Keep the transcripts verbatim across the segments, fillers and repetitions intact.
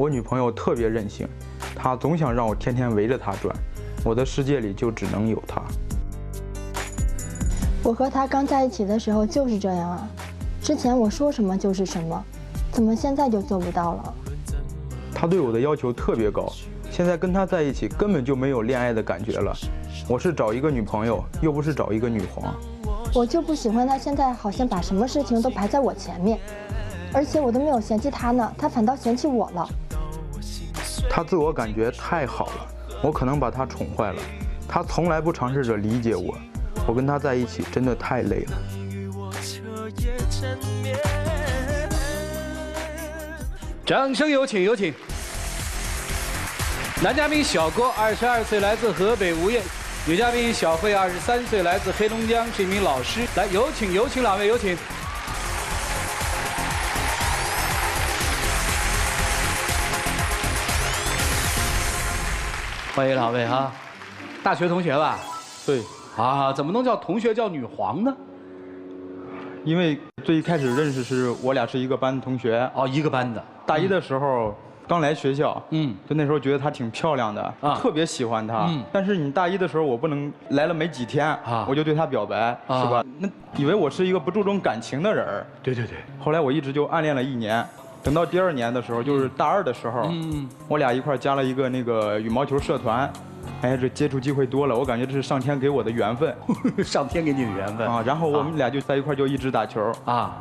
我女朋友特别任性，她总想让我天天围着她转，我的世界里就只能有她。我和她刚在一起的时候就是这样啊，之前我说什么就是什么，怎么现在就做不到了？她对我的要求特别高，现在跟她在一起根本就没有恋爱的感觉了。我是找一个女朋友，又不是找一个女皇。我就不喜欢她现在好像把什么事情都排在我前面。 而且我都没有嫌弃他呢，他反倒嫌弃我了。他自我感觉太好了，我可能把他宠坏了。他从来不尝试着理解我，我跟他在一起真的太累了。掌声有请，有请。男嘉宾小郭，二十二岁，来自河北无业；女嘉宾小慧，二十三岁，来自黑龙江，是一名老师。来，有请，有请两位，有请。 欢迎两位哈，大学同学吧？对啊，怎么能叫同学叫女皇呢？因为最一开始认识是我俩是一个班的同学哦，一个班的。大一的时候刚来学校，嗯，就那时候觉得她挺漂亮的，特别喜欢她。但是你大一的时候我不能来了没几天啊，我就对她表白，是吧？那以为我是一个不注重感情的人。对对对。后来我一直就暗恋了一年。 等到第二年的时候，就是大二的时候，嗯、我俩一块加了一个那个羽毛球社团，哎，这接触机会多了，我感觉这是上天给我的缘分，上天给你的缘分啊。然后我们俩就在一块就一直打球啊。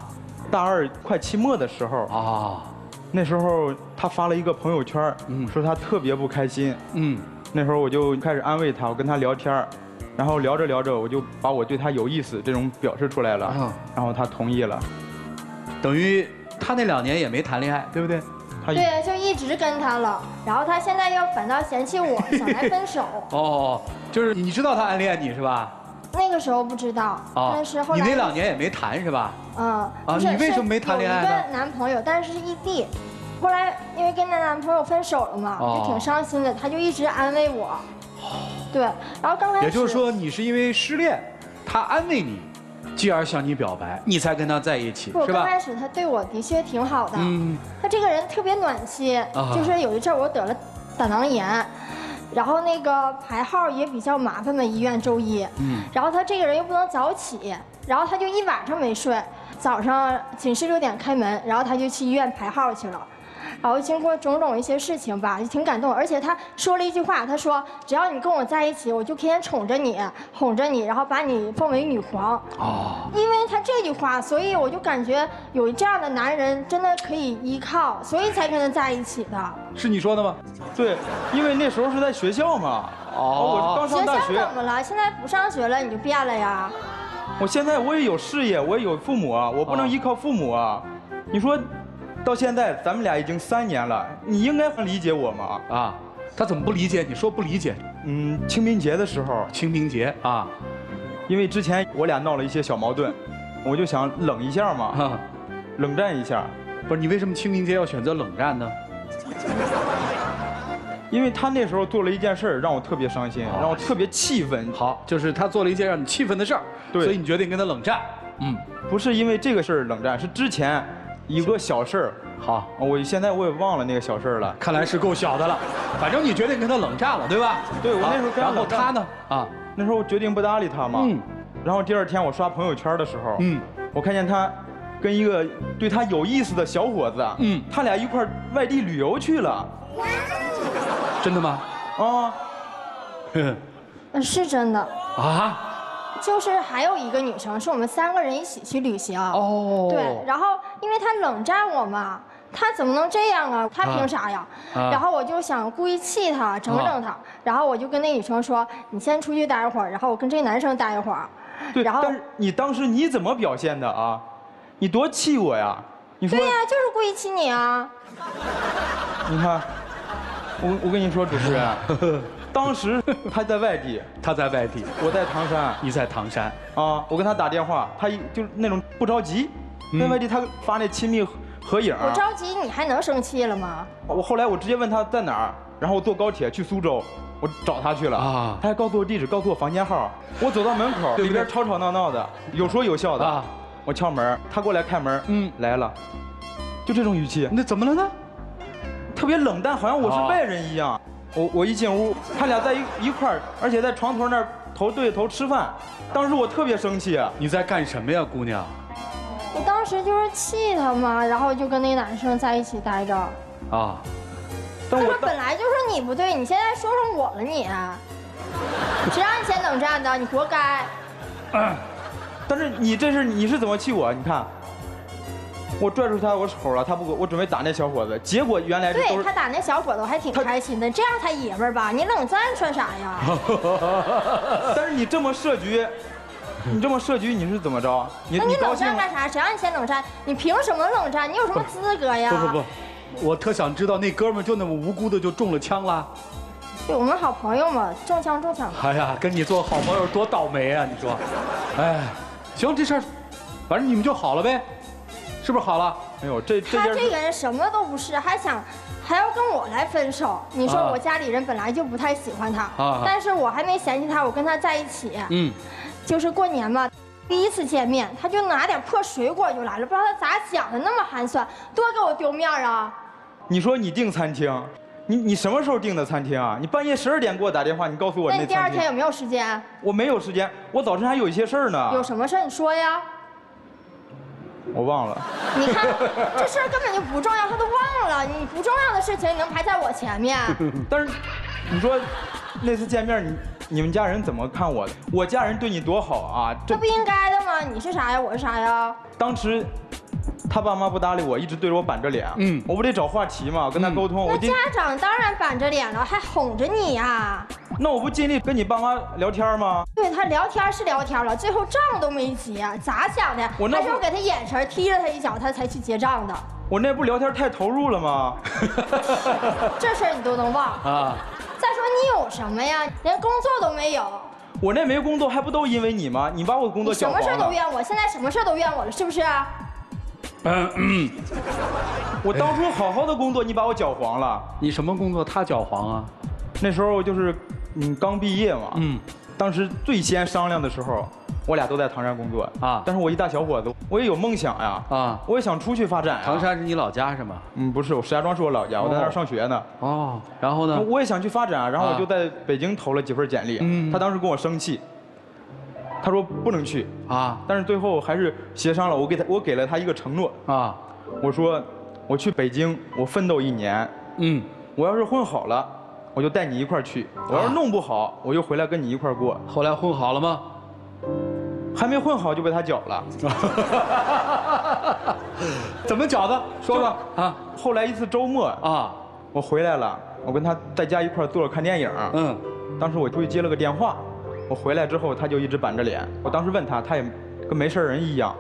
大二快期末的时候啊，那时候他发了一个朋友圈，嗯、说他特别不开心，嗯，那时候我就开始安慰他，我跟他聊天，然后聊着聊着，我就把我对他有意思这种表示出来了，啊、然后他同意了，等于。 他那两年也没谈恋爱，对不对？对呀，就一直跟他了，然后他现在又反倒嫌弃我，想来分手。哦，就是你知道他暗恋你是吧？那个时候不知道，但是后来你那两年也没谈是吧？嗯，啊，你为什么没谈恋爱呢？有一个男朋友，但是是异地，后来因为跟那男朋友分手了嘛，就挺伤心的，他就一直安慰我。对，然后刚开始也就是说你是因为失恋，他安慰你。 继而向你表白，你才跟他在一起，是吧？刚开始他对我的确挺好的，嗯，他这个人特别暖心，啊、就是有一阵我得了胆囊炎，然后那个排号也比较麻烦嘛，医院周一，嗯，然后他这个人又不能早起，然后他就一晚上没睡，早上寝室六点开门，然后他就去医院排号去了。 然后经过种种一些事情吧，就挺感动。而且他说了一句话，他说：“只要你跟我在一起，我就天天宠着你，哄着你，然后把你奉为女皇。”哦，因为他这句话，所以我就感觉有这样的男人真的可以依靠，所以才跟他在一起的。是你说的吗？对，因为那时候是在学校嘛。哦，我刚上大学。学校怎么了？现在不上学了，你就变了呀？我现在我也有事业，我也有父母啊，我不能依靠父母啊。你说。 到现在咱们俩已经三年了，你应该能理解我吗？啊，他怎么不理解？你说不理解？嗯，清明节的时候，清明节啊，因为之前我俩闹了一些小矛盾，我就想冷一下嘛，啊、冷战一下。不是你为什么清明节要选择冷战呢？因为他那时候做了一件事儿让我特别伤心，啊、让我特别气愤。好，就是他做了一件让你气愤的事儿，对，所以你决定跟他冷战。嗯，不是因为这个事儿冷战，是之前。 一个小事儿，好，我现在我也忘了那个小事儿了，看来是够小的了。反正你决定跟他冷战了，对吧？对，我那时候跟他冷战。然后他呢？啊，那时候我决定不搭理他嘛。嗯。然后第二天我刷朋友圈的时候，嗯，我看见他跟一个对他有意思的小伙子，嗯，他俩一块外地旅游去了。真的吗？啊，嗯，是真的。啊？ 就是还有一个女生，是我们三个人一起去旅行。哦。对，然后因为她冷战我嘛，她怎么能这样啊？她凭啥呀？啊、然后我就想故意气她，整整她。啊、然后我就跟那女生说：“你先出去待一会儿，然后我跟这男生待一会儿。”对。然后但是你当时你怎么表现的啊？你多气我呀？你说对呀、啊，就是故意气你啊。你看，我我跟你说，主持人。当时他在外地，他在外地，我在唐山，你在唐山啊！我跟他打电话，他就那种不着急，在外地他发那亲密合影。我着急，你还能生气了吗？我后来我直接问他在哪儿，然后我坐高铁去苏州，我找他去了啊！他还告诉我地址，告诉我房间号。我走到门口，里边吵吵闹闹的，有说有笑的。我敲门，他过来开门，嗯，来了，就这种语气。那怎么了呢？特别冷淡，好像我是外人一样。我我一进屋，他俩在一一块儿，而且在床头那儿头对头吃饭。当时我特别生气。你在干什么呀，姑娘？我当时就是气他嘛，然后就跟那男生在一起待着。啊。但我本来就是你不对，你现在说上我了你、啊，谁让你先冷战的？你活该。呃、但是你这是你是怎么气我？你看，我拽住他我手了，他不，我准备打那小伙子，结果原来是对他打那小伙子，我还挺开心的，这样才爷们儿吧？你冷战算啥呀？但是你这么设局，你这么设局你是怎么着？你那你冷战干啥？谁让你先冷战？你凭什么冷战？你有什么资格呀？不不不，我特想知道那哥们就那么无辜的就中了枪啦。对我们好朋友嘛，中枪中枪。哎呀，跟你做好朋友多倒霉啊！你说，哎，行，这事儿，反正你们就好了呗，是不是好了？哎呦，这这他这个人什么都不是，还想还要跟我来分手。你说我家里人本来就不太喜欢他，啊、但是我还没嫌弃他，我跟他在一起。嗯，就是过年嘛，第一次见面，他就拿点破水果就来了，不知道他咋想的，那么寒酸，多给我丢面啊！你说你订餐厅。你你什么时候订的餐厅啊？你半夜十二点给我打电话，你告诉我那餐厅。那你第二天有没有时间？我没有时间，我早晨还有一些事儿呢。有什么事儿你说呀？我忘了。你看，这事儿根本就不重要，他都忘了。你不重要的事情，你能排在我前面？但是，你说，那次见面，你你们家人怎么看我的？我家人对你多好啊！这不应该的吗？你是啥呀？我是啥呀？当时。他爸妈不搭理我，一直对着我板着脸。嗯，我不得找话题嘛，跟他沟通。嗯、我那家长当然板着脸了，还哄着你呀、啊。那我不尽力跟你爸妈聊天吗？对他聊天是聊天了，最后账都没结，咋想的？我那时候给他眼神踢着他一脚，他才去结账的。我那不聊天太投入了吗？这事儿你都能忘啊？再说你有什么呀？连工作都没有。我那没工作还不都因为你吗？你把我工作搅黄了。什么事都怨我，现在什么事都怨我了，是不是？嗯嗯，我当初好好的工作，你把我搅黄了。你什么工作？他搅黄啊？那时候就是你刚毕业嘛。嗯。当时最先商量的时候，我俩都在唐山工作啊。但是我一大小伙子，我也有梦想呀。啊。我也想出去发展。唐山是你老家是吗？嗯，不是，我石家庄是我老家，我在那儿上学呢。哦。然后呢？我也想去发展，然后我就在北京投了几份简历。嗯。他当时跟我生气。他说不能去啊，但是最后还是协商了。我给他，我给了他一个承诺啊。我说，我去北京，我奋斗一年。嗯，我要是混好了，我就带你一块儿去；我要是弄不好，我就回来跟你一块儿过。后来混好了吗？还没混好就被他搅了。怎么搅的？说吧啊。后来一次周末啊，我回来了，我跟他在家一块儿坐着看电影。嗯，当时我出去接了个电话。我回来之后，他就一直板着脸。我当时问他，他也跟没事人一样，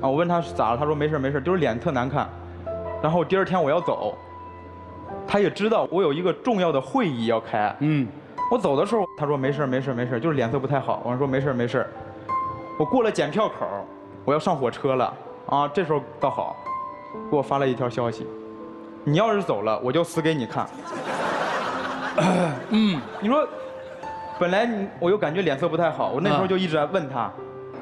啊，我问他是咋了，他说没事没事，就是脸特难看。然后第二天我要走，他也知道我有一个重要的会议要开。嗯，我走的时候，他说没事没事没事，就是脸色不太好。我说没事没事。我过了检票口，我要上火车了啊，这时候倒好，给我发了一条消息，你要是走了，我就死给你看。嗯，你说。本来我又感觉脸色不太好，我那时候就一直在问他，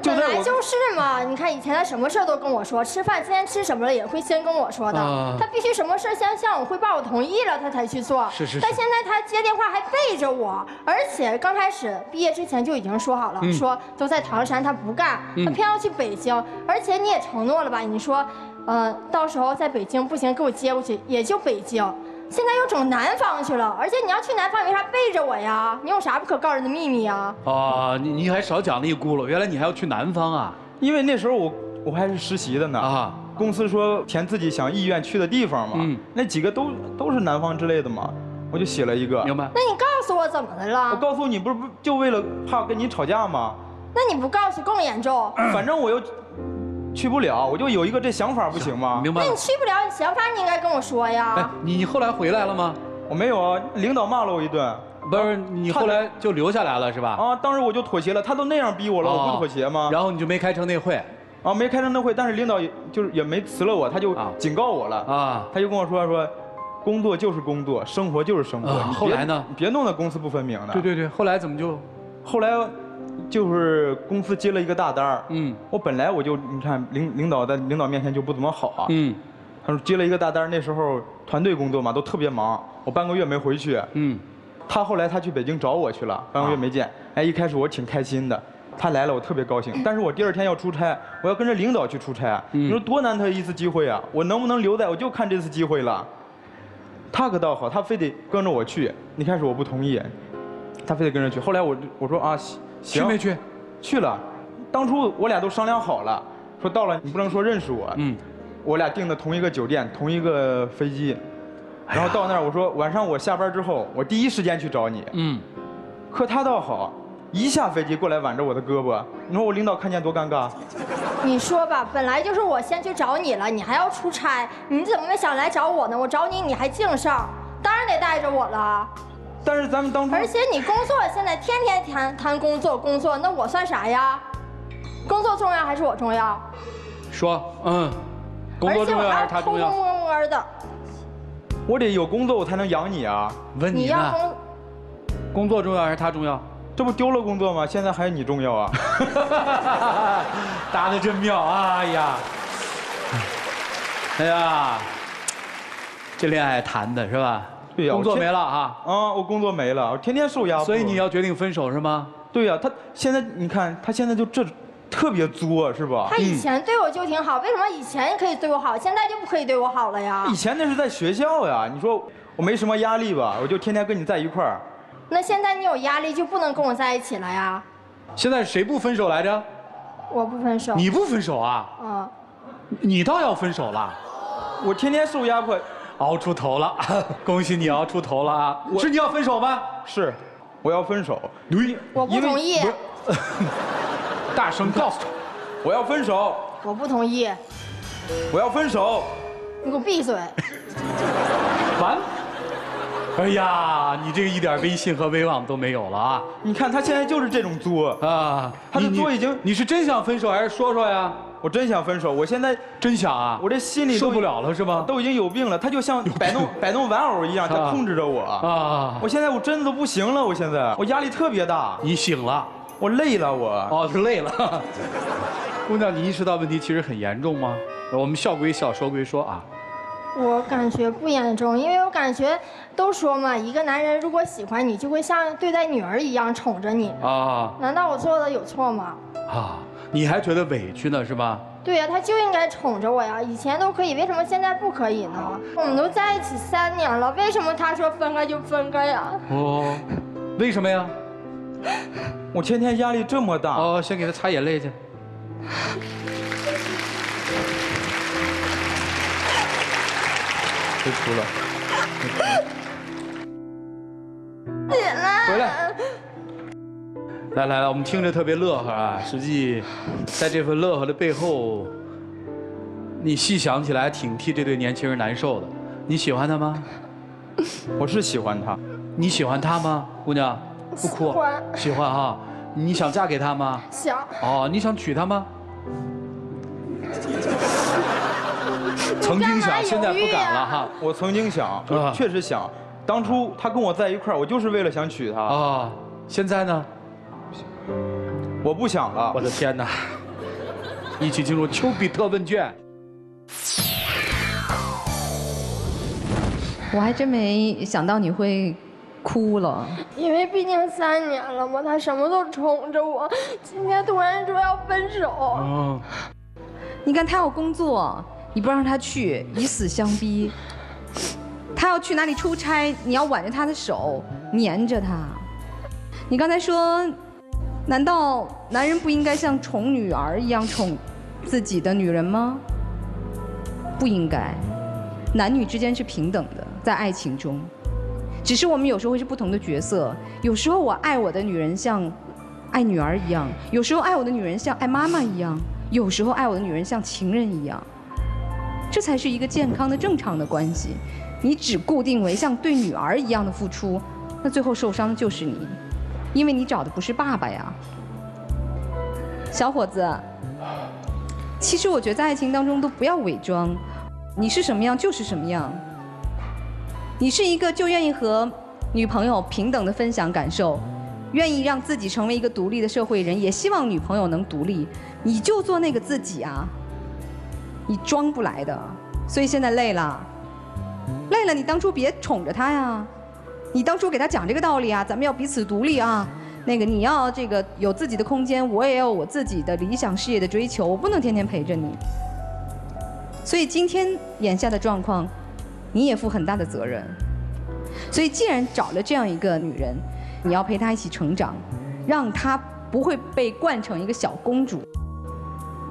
就在我本来就是嘛。你看以前他什么事都跟我说，吃饭今天吃什么了也会先跟我说的，啊、他必须什么事先向我汇报，我同意了他才去做。是是是。但现在他接电话还背着我，而且刚开始毕业之前就已经说好了，嗯、说都在唐山他不干，嗯、他偏要去北京，而且你也承诺了吧？你说，呃，到时候在北京不行给我接过去，也就北京。现在又整南方去了，而且你要去南方，为啥背着我呀？你有啥不可告人的秘密啊？哦，你你还少讲了一轱辘，原来你还要去南方啊？因为那时候我我还是实习的呢啊，公司说填自己想意愿去的地方嘛，嗯，那几个都都是南方之类的嘛，我就写了一个。明白？那你告诉我怎么的了？我告诉你不是不就为了怕跟你吵架吗？那你不告诉更严重。嗯、反正我又。去不了，我就有一个这想法，不行吗？明白。那你去不了，你想法你应该跟我说呀。哎，你你后来回来了吗？我没有啊，领导骂了我一顿。不是，你后来就留下来了是吧？啊，当时我就妥协了，他都那样逼我了，我不妥协吗？然后你就没开成那会。啊，没开成那会，但是领导就是也没辞了我，他就警告我了啊，他就跟我说说，工作就是工作，生活就是生活。后来呢？你别弄得公私不分明的。对对对，后来怎么就？后来。就是公司接了一个大单儿，嗯，我本来我就你看领领导在领导面前就不怎么好啊，嗯，他说接了一个大单儿，那时候团队工作嘛，都特别忙，我半个月没回去。嗯，他后来他去北京找我去了，半个月没见。啊、哎，一开始我挺开心的，他来了我特别高兴。但是我第二天要出差，我要跟着领导去出差，嗯、你说多难得一次机会啊！我能不能留在？我就看这次机会了。他可倒好，他非得跟着我去。一开始我不同意，他非得跟着去。后来我我说啊，行，去没去？去了。当初我俩都商量好了，说到了你不能说认识我。嗯。 我俩订的同一个酒店，同一个飞机，然后到那儿我说晚上我下班之后，我第一时间去找你。嗯，可他倒好，一下飞机过来挽着我的胳膊，你说我领导看见多尴尬。你说吧，本来就是我先去找你了，你还要出差，你怎么能想来找我呢？我找你你还净上，当然得带着我了。但是咱们当初……而且你工作现在天天谈谈工作工作，那我算啥呀？工作重要还是我重要？说，嗯。 工作重要还是他重要？偷偷摸摸的，我得有工作我才能养你啊！问你呢？工作重要还是他重要？这不丢了工作吗？现在还是你重要啊！答得真妙啊！哎呀，哎呀，这恋爱谈的是吧？对呀，工作没了啊！啊，我工作没了，我天天受压迫。所以你要决定分手是吗？对呀，他现在你看，他现在就这。 特别作是吧？他以前对我就挺好，为什么以前可以对我好，现在就不可以对我好了呀？以前那是在学校呀，你说我没什么压力吧，我就天天跟你在一块儿。那现在你有压力就不能跟我在一起了呀？现在谁不分手来着？我不分手。你不分手啊？嗯。你倒要分手了？我天天受压迫，熬出头了，恭喜你熬出头了啊！是你要分手吗？是，我要分手。对，我不同意。 大声告诉他，我要分手。我不同意。我要分手。你给我闭嘴。完。哎呀，你这个一点威信和威望都没有了啊！你看他现在就是这种作啊，他的作已经……你是真想分手还是说说呀？我真想分手，我现在真想啊！我这心里受不了了是吗？都已经有病了，他就像摆弄摆弄玩偶一样，他控制着我啊！我现在我真的都不行了，我现在我压力特别大。你醒了。 我累了我，我哦是累了，姑娘，你意识到问题其实很严重吗？我们笑归笑，说归说啊。我感觉不严重，因为我感觉都说嘛，一个男人如果喜欢你，就会像对待女儿一样宠着你啊。难道我做的有错吗？啊，你还觉得委屈呢是吧？对呀、啊，他就应该宠着我呀，以前都可以，为什么现在不可以呢？我们都在一起三年了，为什么他说分开就分开呀？哦，为什么呀？ 我天天压力这么大哦，先给他擦眼泪去。别哭了，别哭了。回来，来来来，我们听着特别乐呵啊，实际在这份乐呵的背后，你细想起来挺替这对年轻人难受的。你喜欢他吗？我是喜欢他。你喜欢他吗，姑娘？ 不哭，喜欢哈、啊？你想嫁给他吗？想。哦，你想娶她吗？曾经想，现在不敢了哈。我曾经想，我确实想，当初他跟我在一块儿，我就是为了想娶她。啊，现在呢？我不想了。我的天哪！一起进入丘比特问卷。我还真没想到你会。 哭了，因为毕竟三年了嘛，他什么都宠着我，今天突然说要分手。哦、你看他要工作，你不让他去，以死相逼；他要去哪里出差，你要挽着他的手，黏着他。你刚才说，难道男人不应该像宠女儿一样宠自己的女人吗？不应该，男女之间是平等的，在爱情中。 只是我们有时候会是不同的角色，有时候我爱我的女人像爱女儿一样，有时候爱我的女人像爱妈妈一样，有时候爱我的女人像情人一样，这才是一个健康的、正常的关系。你只固定为像对女儿一样的付出，那最后受伤的就是你，因为你找的不是爸爸呀，小伙子。其实我觉得在爱情当中都不要伪装，你是什么样就是什么样。 你是一个就愿意和女朋友平等的分享感受，愿意让自己成为一个独立的社会人，也希望女朋友能独立。你就做那个自己啊，你装不来的。所以现在累了，累了。了，你当初别宠着他呀，你当初给他讲这个道理啊，咱们要彼此独立啊。 那个你要这个有自己的空间，我也有我自己的理想事业的追求，我不能天天陪着你。所以今天眼下的状况，你也负很大的责任。所以既然找了这样一个女人，你要陪她一起成长，让她不会被惯成一个小公主。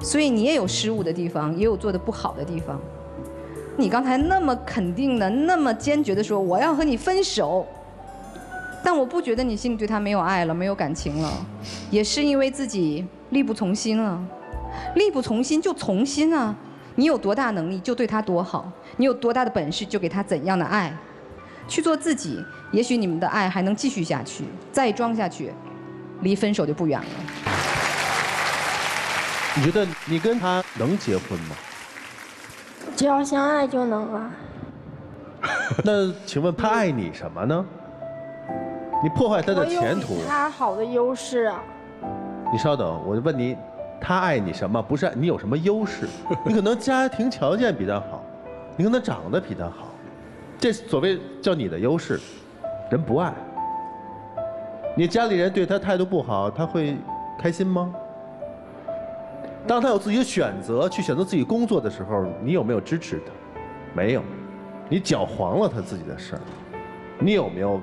所以你也有失误的地方，也有做的不好的地方。你刚才那么肯定的、那么坚决的说我要和你分手。 但我不觉得你心里对他没有爱了，没有感情了，也是因为自己力不从心了。力不从心就从心啊！你有多大能力就对他多好，你有多大的本事就给他怎样的爱，去做自己。也许你们的爱还能继续下去，再装下去，离分手就不远了。你觉得你跟他能结婚吗？只要相爱就能啊。那请问他爱你什么呢？ 你破坏他的前途。他好的优势啊！你稍等，我就问你，他爱你什么？不是你有什么优势？你可能家庭条件比他好，你可能长得比他好，这所谓叫你的优势，人不爱。你家里人对他态度不好，他会开心吗？当他有自己的选择，去选择自己工作的时候，你有没有支持他？没有，你搅黄了他自己的事儿。你有没有？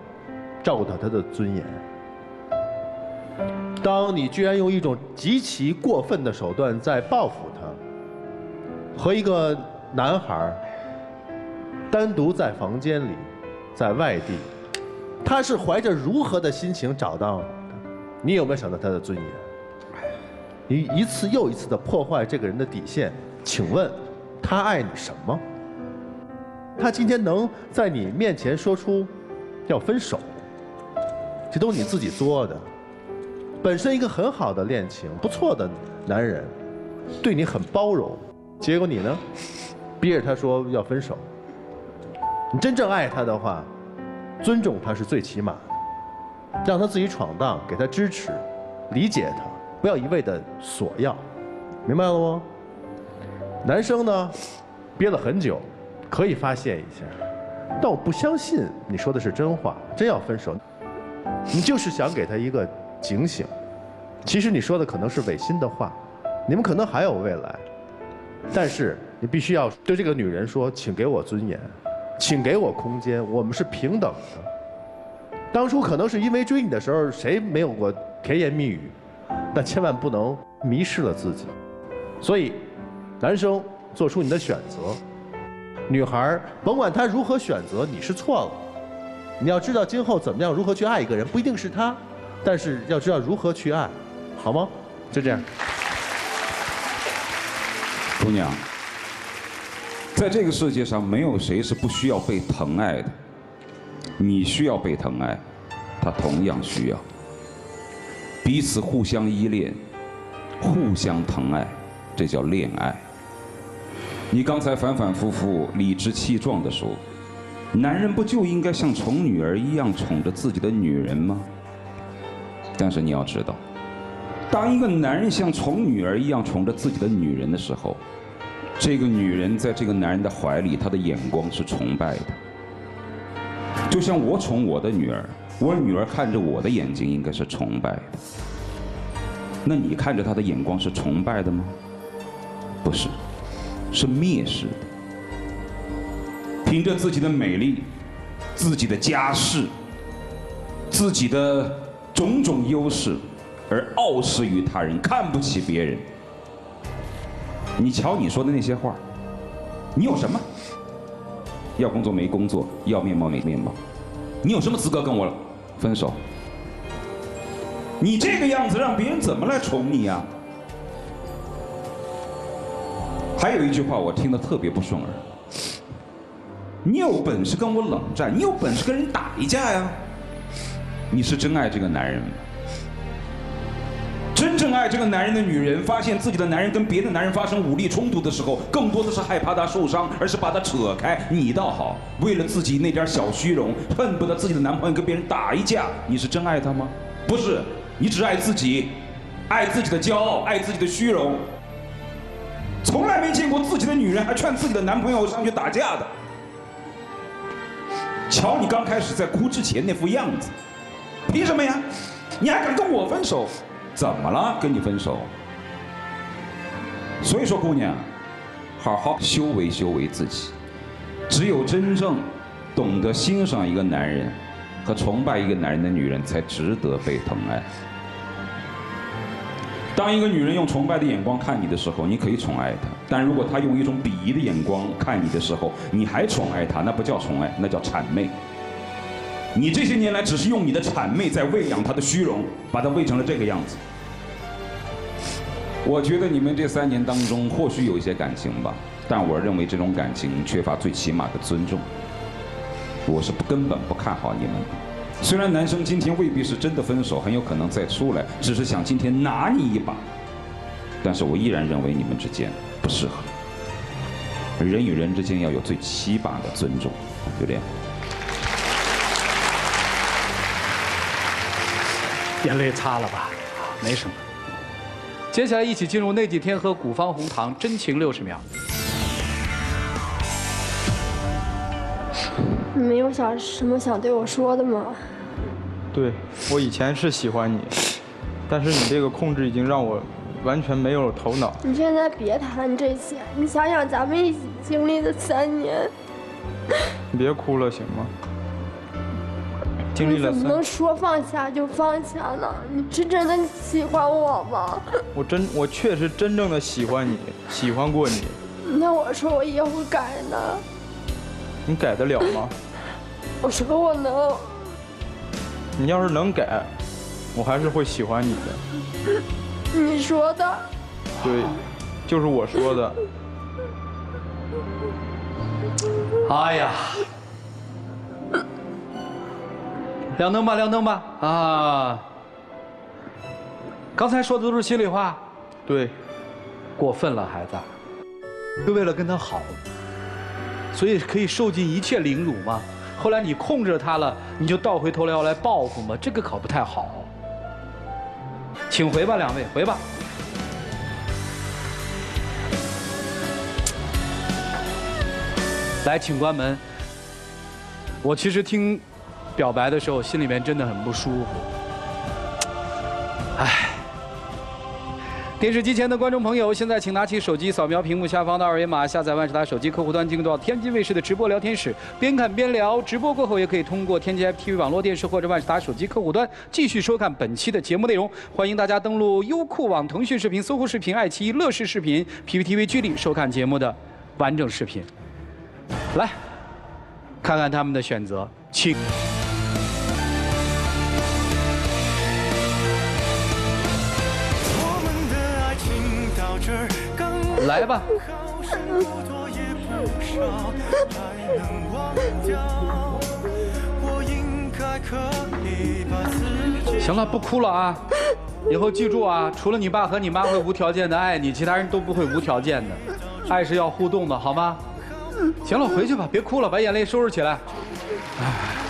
照顾到他的尊严。当你居然用一种极其过分的手段在报复他，和一个男孩单独在房间里，在外地，他是怀着如何的心情找到你的？你有没有想到他的尊严？你一次又一次的破坏这个人的底线，请问他爱你什么？他今天能在你面前说出要分手？ 这都是你自己作的。本身一个很好的恋情，不错的男人，对你很包容，结果你呢，逼着他说要分手。你真正爱他的话，尊重他是最起码的，让他自己闯荡，给他支持，理解他，不要一味的索要，明白了吗？男生呢，憋了很久，可以发泄一下，但我不相信你说的是真话，真要分手。 你就是想给他一个警醒，其实你说的可能是违心的话，你们可能还有未来，但是你必须要对这个女人说，请给我尊严，请给我空间，我们是平等的。当初可能是因为追你的时候，谁没有过甜言蜜语，但千万不能迷失了自己。所以，男生做出你的选择，女孩甭管她如何选择，你是错了。 你要知道今后怎么样如何去爱一个人，不一定是他，但是要知道如何去爱，好吗？就这样。姑娘，在这个世界上没有谁是不需要被疼爱的，你需要被疼爱，他同样需要。彼此互相依恋，互相疼爱，这叫恋爱。你刚才反反复复、理直气壮地说。 男人不就应该像宠女儿一样宠着自己的女人吗？但是你要知道，当一个男人像宠女儿一样宠着自己的女人的时候，这个女人在这个男人的怀里，她的眼光是崇拜的。就像我宠我的女儿，我女儿看着我的眼睛应该是崇拜的。那你看着她的眼光是崇拜的吗？不是，是蔑视的。 凭着自己的美丽、自己的家世、自己的种种优势，而傲视于他人，看不起别人。你瞧你说的那些话，你有什么？要工作没工作，要面貌没面貌，你有什么资格跟我分手？你这个样子让别人怎么来宠你呀？还有一句话我听得特别不顺耳。 你有本事跟我冷战，你有本事跟人打一架呀！你是真爱这个男人吗？真正爱这个男人的女人，发现自己的男人跟别的男人发生武力冲突的时候，更多的是害怕他受伤，而是把他扯开。你倒好，为了自己那点小虚荣，恨不得自己的男朋友跟别人打一架。你是真爱他吗？不是，你只爱自己，爱自己的骄傲，爱自己的虚荣。从来没见过自己的女人还劝自己的男朋友上去打架的。瞧你刚开始在哭之前那副样子，凭什么呀？你还敢跟我分手？怎么了？跟你分手？所以说，姑娘，好好修为修为自己。只有真正懂得欣赏一个男人和崇拜一个男人的女人，才值得被疼爱。当一个女人用崇拜的眼光看你的时候，你可以宠爱她；但如果她用一种鄙夷的眼光看你的时候，你还宠爱她，那不叫宠爱，那叫谄媚。 你这些年来只是用你的谄媚在喂养他的虚荣，把他喂成了这个样子。我觉得你们这三年当中或许有一些感情吧，但我认为这种感情缺乏最起码的尊重。我是根本不看好你们的。虽然男生今天未必是真的分手，很有可能再出来，只是想今天拿你一把，但是我依然认为你们之间不适合。人与人之间要有最起码的尊重，就这样。 眼泪擦了吧，没什么。接下来一起进入内几天和古方红糖真情六十秒。你没有想什么想对我说的吗？对，我以前是喜欢你，但是你这个控制已经让我完全没有头脑。你现在别谈这些，你想想咱们一起经历的三年。你别哭了，行吗？ 经历了三，你怎么能说放下就放下呢？你是真的喜欢我吗？我真，我确实真正的喜欢你，喜欢过你。那我说我以后改呢？你改得了吗？我说我能。你要是能改，我还是会喜欢你的。你说的。对，就是我说的。哎呀！ 亮灯吧，亮灯吧！啊，刚才说的都是心里话，对，过分了，孩子，是为了跟他好，所以可以受尽一切凌辱吗？后来你控制他了，你就倒回头来要来报复吗？这个可不太好，请回吧，两位回吧。来，请关门。我其实听。 表白的时候，心里面真的很不舒服。唉，电视机前的观众朋友，现在请拿起手机，扫描屏幕下方的二维码，下载万事达手机客户端，进入到天津卫视的直播聊天室，边看边聊。直播过后，也可以通过天津 F T V 网络电视或者万事达手机客户端继续收看本期的节目内容。欢迎大家登录优酷网、腾讯视频、搜狐视频、爱奇艺、乐视视频、P P T V 剧力收看节目的完整视频。来，看看他们的选择，请。 来吧，行了，不哭了啊！以后记住啊，除了你爸和你妈会无条件的爱你，其他人都不会无条件的，爱是要互动的，好吗？行了，回去吧，别哭了，把眼泪收拾起来。唉。